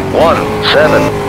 0.17.